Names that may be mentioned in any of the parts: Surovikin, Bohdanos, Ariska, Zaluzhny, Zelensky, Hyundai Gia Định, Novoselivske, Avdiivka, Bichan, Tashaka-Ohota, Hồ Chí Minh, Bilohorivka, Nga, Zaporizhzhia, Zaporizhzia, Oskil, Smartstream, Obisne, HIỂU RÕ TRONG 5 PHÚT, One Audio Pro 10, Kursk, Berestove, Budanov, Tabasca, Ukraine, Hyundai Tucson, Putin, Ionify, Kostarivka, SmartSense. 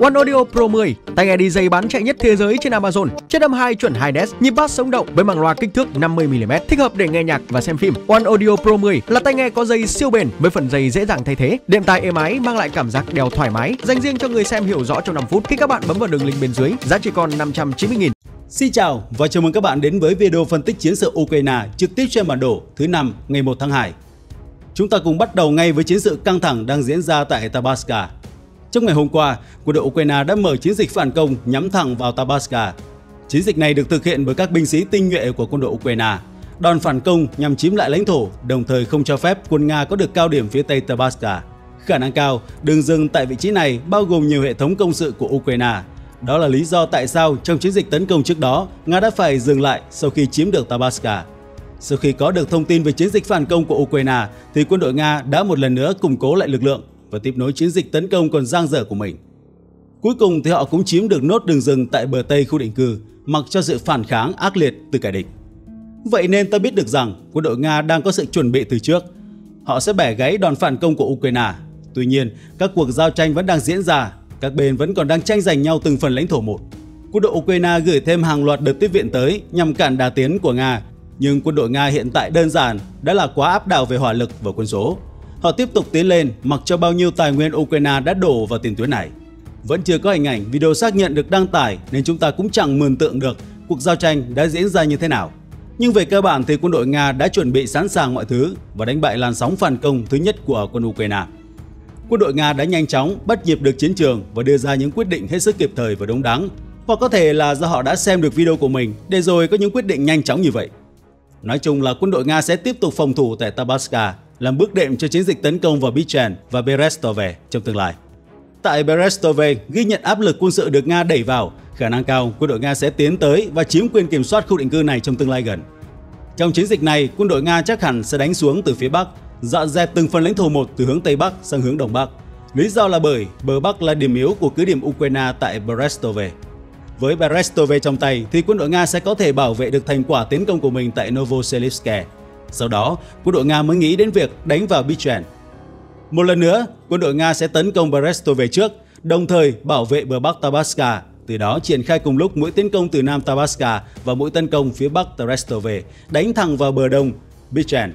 One Audio Pro 10, tai nghe DJ bán chạy nhất thế giới trên Amazon, chất âm 2 chuẩn 2 Des, nhịp bass sống động với màng loa kích thước 50mm, thích hợp để nghe nhạc và xem phim. One Audio Pro 10 là tai nghe có dây siêu bền với phần dây dễ dàng thay thế, đệm tai êm ái mang lại cảm giác đeo thoải mái, dành riêng cho người xem hiểu rõ trong 5 phút. Khi các bạn bấm vào đường link bên dưới, giá chỉ còn 590.000. Xin chào và chào mừng các bạn đến với video phân tích chiến sự Ukraine trực tiếp trên bản đồ thứ 5 ngày 1 tháng 2. Chúng ta cùng bắt đầu ngay với chiến sự căng thẳng đang diễn ra tại Tabasca. Trong ngày hôm qua, quân đội Ukraine đã mở chiến dịch phản công nhắm thẳng vào Tabasca. Chiến dịch này được thực hiện bởi các binh sĩ tinh nhuệ của quân đội Ukraine. Đòn phản công nhằm chiếm lại lãnh thổ, đồng thời không cho phép quân Nga có được cao điểm phía tây Tabasca. Khả năng cao, đường dừng tại vị trí này bao gồm nhiều hệ thống công sự của Ukraine. Đó là lý do tại sao trong chiến dịch tấn công trước đó, Nga đã phải dừng lại sau khi chiếm được Tabasca. Sau khi có được thông tin về chiến dịch phản công của Ukraine, thì quân đội Nga đã một lần nữa củng cố lại lực lượng và tiếp nối chiến dịch tấn công còn dang dở của mình. Cuối cùng thì họ cũng chiếm được nốt đường rừng tại bờ tây khu định cư, mặc cho sự phản kháng ác liệt từ kẻ địch. Vậy nên ta biết được rằng quân đội Nga đang có sự chuẩn bị từ trước. Họ sẽ bẻ gãy đòn phản công của Ukraine. Tuy nhiên, các cuộc giao tranh vẫn đang diễn ra, các bên vẫn còn đang tranh giành nhau từng phần lãnh thổ một. Quân đội Ukraine gửi thêm hàng loạt đợt tiếp viện tới nhằm cản đà tiến của Nga, nhưng quân đội Nga hiện tại đơn giản đã là quá áp đảo về hỏa lực và quân số. Họ tiếp tục tiến lên mặc cho bao nhiêu tài nguyên Ukraine đã đổ vào tiền tuyến này. Vẫn chưa có hình ảnh video xác nhận được đăng tải nên chúng ta cũng chẳng mường tượng được cuộc giao tranh đã diễn ra như thế nào. Nhưng về cơ bản thì quân đội Nga đã chuẩn bị sẵn sàng mọi thứ và đánh bại làn sóng phản công thứ nhất của quân Ukraine. Quân đội Nga đã nhanh chóng bắt nhịp được chiến trường và đưa ra những quyết định hết sức kịp thời và đúng đắn. Hoặc có thể là do họ đã xem được video của mình để rồi có những quyết định nhanh chóng như vậy. Nói chung là quân đội Nga sẽ tiếp tục phòng thủ tại Tabasca, làm bước đệm cho chiến dịch tấn công vào Bichan và Berestove trong tương lai. Tại Berestove, ghi nhận áp lực quân sự được Nga đẩy vào, khả năng cao quân đội Nga sẽ tiến tới và chiếm quyền kiểm soát khu định cư này trong tương lai gần. Trong chiến dịch này, quân đội Nga chắc hẳn sẽ đánh xuống từ phía bắc, dọn dẹp từng phần lãnh thổ một từ hướng tây bắc sang hướng đông bắc. Lý do là bởi bờ bắc là điểm yếu của cứ điểm Ukraine tại Berestove. Với Berestove trong tay thì quân đội Nga sẽ có thể bảo vệ được thành quả tiến công của mình tại Novoselivské. Sau đó, quân đội Nga mới nghĩ đến việc đánh vào Bichan. Một lần nữa, quân đội Nga sẽ tấn công Berestove trước, đồng thời bảo vệ bờ bắc Tabasca, từ đó triển khai cùng lúc mũi tiến công từ nam Tabasca và mũi tấn công phía bắc Berestove, đánh thẳng vào bờ đông Bichan.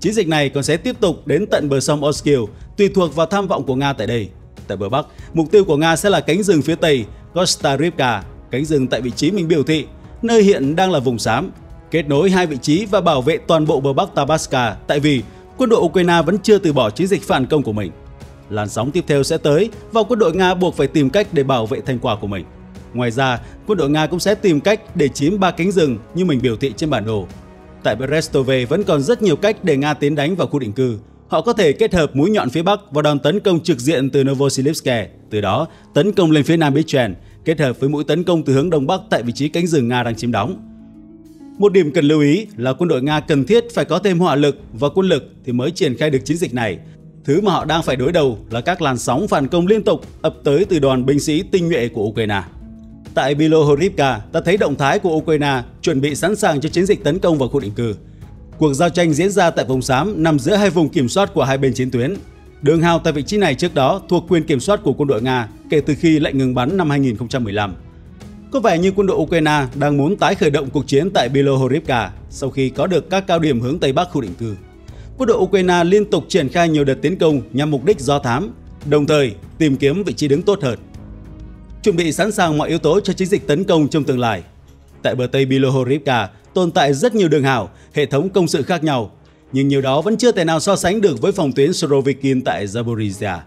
Chiến dịch này còn sẽ tiếp tục đến tận bờ sông Oskil, tùy thuộc vào tham vọng của Nga tại đây. Tại bờ bắc, mục tiêu của Nga sẽ là cánh rừng phía tây Kostarivka, cánh rừng tại vị trí mình biểu thị, nơi hiện đang là vùng xám, kết nối hai vị trí và bảo vệ toàn bộ bờ bắc Tabasca, tại vì quân đội Ukraine vẫn chưa từ bỏ chiến dịch phản công của mình. Làn sóng tiếp theo sẽ tới và quân đội Nga buộc phải tìm cách để bảo vệ thành quả của mình. Ngoài ra, quân đội Nga cũng sẽ tìm cách để chiếm 3 cánh rừng như mình biểu thị trên bản đồ. Tại Berestove vẫn còn rất nhiều cách để Nga tiến đánh vào khu định cư. Họ có thể kết hợp mũi nhọn phía bắc và đòn tấn công trực diện từ Novoselivske, từ đó tấn công lên phía nam Bichan, kết hợp với mũi tấn công từ hướng đông bắc tại vị trí cánh rừng Nga đang chiếm đóng. Một điểm cần lưu ý là quân đội Nga cần thiết phải có thêm hỏa lực và quân lực thì mới triển khai được chiến dịch này. Thứ mà họ đang phải đối đầu là các làn sóng phản công liên tục ập tới từ đoàn binh sĩ tinh nhuệ của Ukraine. Tại Bilohorivka, ta thấy động thái của Ukraine chuẩn bị sẵn sàng cho chiến dịch tấn công vào khu định cư. Cuộc giao tranh diễn ra tại vùng xám nằm giữa hai vùng kiểm soát của hai bên chiến tuyến. Đường hào tại vị trí này trước đó thuộc quyền kiểm soát của quân đội Nga kể từ khi lệnh ngừng bắn năm 2015. Có vẻ như quân đội Ukraine đang muốn tái khởi động cuộc chiến tại Bilohorivka sau khi có được các cao điểm hướng Tây Bắc khu định cư. Quân đội Ukraine liên tục triển khai nhiều đợt tiến công nhằm mục đích do thám, đồng thời tìm kiếm vị trí đứng tốt hơn. Chuẩn bị sẵn sàng mọi yếu tố cho chiến dịch tấn công trong tương lai. Tại bờ Tây Bilohorivka tồn tại rất nhiều đường hào, hệ thống công sự khác nhau, nhưng nhiều đó vẫn chưa thể nào so sánh được với phòng tuyến Surovikin tại Zaporizhzia.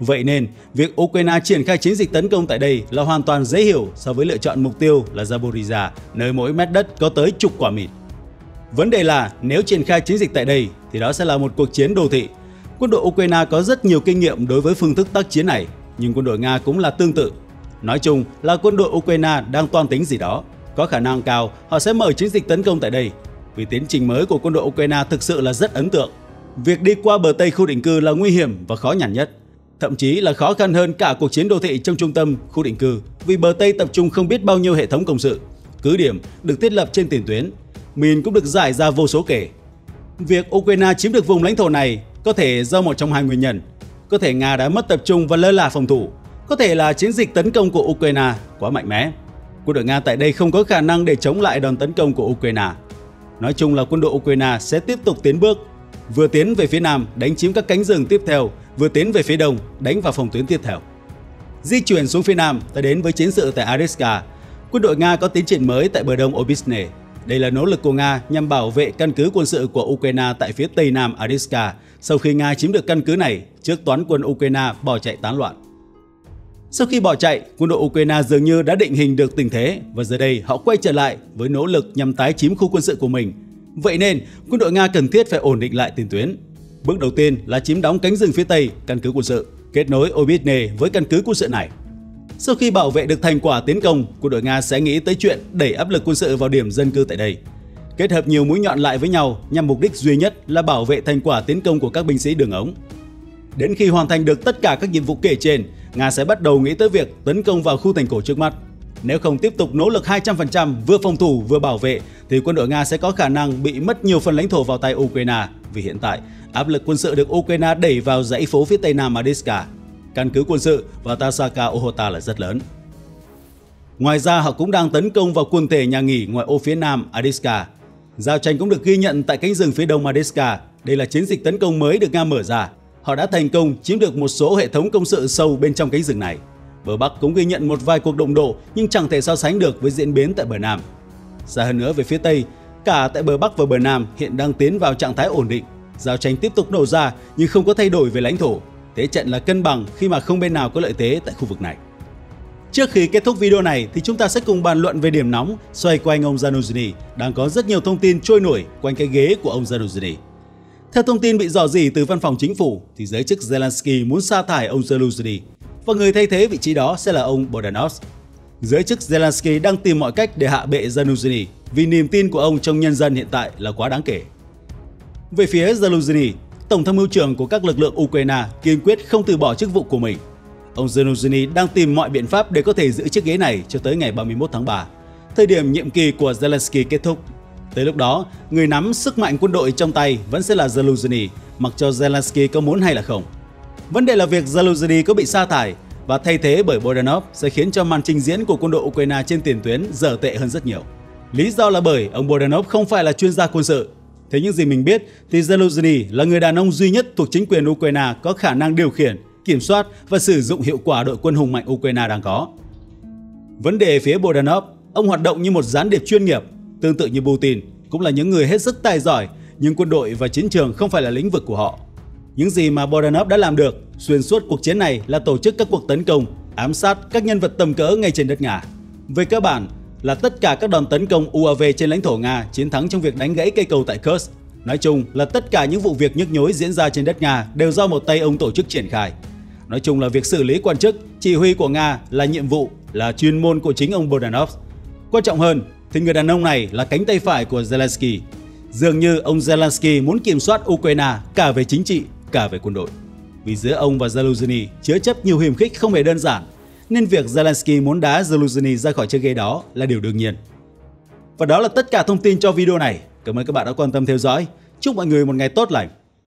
Vậy nên, việc Ukraine triển khai chiến dịch tấn công tại đây là hoàn toàn dễ hiểu so với lựa chọn mục tiêu là Zaporizhzhia, nơi mỗi mét đất có tới chục quả mìn. Vấn đề là nếu triển khai chiến dịch tại đây thì đó sẽ là một cuộc chiến đô thị. Quân đội Ukraine có rất nhiều kinh nghiệm đối với phương thức tác chiến này, nhưng quân đội Nga cũng là tương tự. Nói chung là quân đội Ukraine đang toan tính gì đó. Có khả năng cao họ sẽ mở chiến dịch tấn công tại đây, vì tiến trình mới của quân đội Ukraine thực sự là rất ấn tượng. Việc đi qua bờ Tây khu định cư là nguy hiểm và khó nhằn nhất. Thậm chí là khó khăn hơn cả cuộc chiến đô thị trong trung tâm khu định cư, vì bờ Tây tập trung không biết bao nhiêu hệ thống công sự, cứ điểm được thiết lập trên tiền tuyến, mìn cũng được giải ra vô số kể. Việc Ukraine chiếm được vùng lãnh thổ này có thể do một trong hai nguyên nhân. Có thể Nga đã mất tập trung và lơ là phòng thủ, Có thể là chiến dịch tấn công của Ukraine quá mạnh mẽ. Quân đội Nga tại đây không có khả năng để chống lại đòn tấn công của Ukraine. Nói chung là quân đội Ukraine sẽ tiếp tục tiến bước, vừa tiến về phía nam đánh chiếm các cánh rừng tiếp theo, vừa tiến về phía đông đánh vào phòng tuyến tiếp theo. Di chuyển xuống phía nam tới đến với chiến sự tại Ariska, quân đội Nga có tiến triển mới tại bờ đông Obisne. Đây là nỗ lực của Nga nhằm bảo vệ căn cứ quân sự của Ukraine tại phía tây nam Ariska sau khi Nga chiếm được căn cứ này trước toán quân Ukraine bỏ chạy tán loạn. Sau khi bỏ chạy, quân đội Ukraine dường như đã định hình được tình thế và giờ đây họ quay trở lại với nỗ lực nhằm tái chiếm khu quân sự của mình. Vậy nên, quân đội Nga cần thiết phải ổn định lại tiền tuyến. Bước đầu tiên là chiếm đóng cánh rừng phía tây căn cứ quân sự, kết nối Obisne với căn cứ quân sự này. Sau khi bảo vệ được thành quả tiến công, quân đội Nga sẽ nghĩ tới chuyện đẩy áp lực quân sự vào điểm dân cư tại đây. Kết hợp nhiều mũi nhọn lại với nhau nhằm mục đích duy nhất là bảo vệ thành quả tiến công của các binh sĩ đường ống. Đến khi hoàn thành được tất cả các nhiệm vụ kể trên, Nga sẽ bắt đầu nghĩ tới việc tấn công vào khu thành cổ trước mắt. Nếu không tiếp tục nỗ lực 200% vừa phòng thủ vừa bảo vệ thì quân đội Nga sẽ có khả năng bị mất nhiều phần lãnh thổ vào tay Ukraine, vì hiện tại áp lực quân sự được Ukraine đẩy vào dãy phố phía tây nam Avdiivka, căn cứ quân sự và Tashaka-Ohota là rất lớn. Ngoài ra họ cũng đang tấn công vào quần thể nhà nghỉ ngoại ô phía nam Avdiivka. Giao tranh cũng được ghi nhận tại cánh rừng phía đông Avdiivka. Đây là chiến dịch tấn công mới được Nga mở ra. Họ đã thành công chiếm được một số hệ thống công sự sâu bên trong cánh rừng này. Bờ Bắc cũng ghi nhận một vài cuộc đụng độ nhưng chẳng thể so sánh được với diễn biến tại bờ Nam. Xa hơn nữa về phía Tây, cả tại bờ Bắc và bờ Nam hiện đang tiến vào trạng thái ổn định. Giao tranh tiếp tục nổ ra nhưng không có thay đổi về lãnh thổ. Thế trận là cân bằng khi mà không bên nào có lợi thế tại khu vực này. Trước khi kết thúc video này thì chúng ta sẽ cùng bàn luận về điểm nóng xoay quanh ông Zaluzhny. Đang có rất nhiều thông tin trôi nổi quanh cái ghế của ông Zaluzhny. Theo thông tin bị rò rỉ từ văn phòng chính phủ thì giới chức Zelensky muốn sa thải ông Zaluzhny và người thay thế vị trí đó sẽ là ông Bohdanos. Giới chức Zelensky đang tìm mọi cách để hạ bệ Zaluzhny vì niềm tin của ông trong nhân dân hiện tại là quá đáng kể. Về phía Zaluzhny, Tổng tham mưu trưởng của các lực lượng Ukraine kiên quyết không từ bỏ chức vụ của mình. Ông Zaluzhny đang tìm mọi biện pháp để có thể giữ chiếc ghế này cho tới ngày 31 tháng 3, thời điểm nhiệm kỳ của Zelensky kết thúc. Tới lúc đó, người nắm sức mạnh quân đội trong tay vẫn sẽ là Zaluzhny, mặc cho Zelensky có muốn hay là không. Vấn đề là việc Zaluzhny có bị sa thải và thay thế bởi Budanov sẽ khiến cho màn trình diễn của quân đội Ukraine trên tiền tuyến dở tệ hơn rất nhiều. Lý do là bởi ông Budanov không phải là chuyên gia quân sự. Thế những gì mình biết thì Zelensky là người đàn ông duy nhất thuộc chính quyền Ukraine có khả năng điều khiển, kiểm soát và sử dụng hiệu quả đội quân hùng mạnh Ukraine đang có. Vấn đề phía Budanov, ông hoạt động như một gián điệp chuyên nghiệp, tương tự như Putin, cũng là những người hết sức tài giỏi nhưng quân đội và chiến trường không phải là lĩnh vực của họ. Những gì mà Budanov đã làm được xuyên suốt cuộc chiến này là tổ chức các cuộc tấn công, ám sát các nhân vật tầm cỡ ngay trên đất Nga. Về cơ bản là tất cả các đòn tấn công UAV trên lãnh thổ Nga chiến thắng trong việc đánh gãy cây cầu tại Kursk. Nói chung là tất cả những vụ việc nhức nhối diễn ra trên đất Nga đều do một tay ông tổ chức triển khai. Nói chung là việc xử lý quan chức, chỉ huy của Nga là nhiệm vụ, là chuyên môn của chính ông Budanov. Quan trọng hơn thì người đàn ông này là cánh tay phải của Zelensky. Dường như ông Zelensky muốn kiểm soát Ukraine cả về chính trị, cả về quân đội. Vì giữa ông và Zaluzhny chứa chấp nhiều hiềm khích không hề đơn giản, nên việc Zelensky muốn đá Zaluzhny ra khỏi chiếc ghế đó là điều đương nhiên. Và đó là tất cả thông tin cho video này. Cảm ơn các bạn đã quan tâm theo dõi. Chúc mọi người một ngày tốt lành.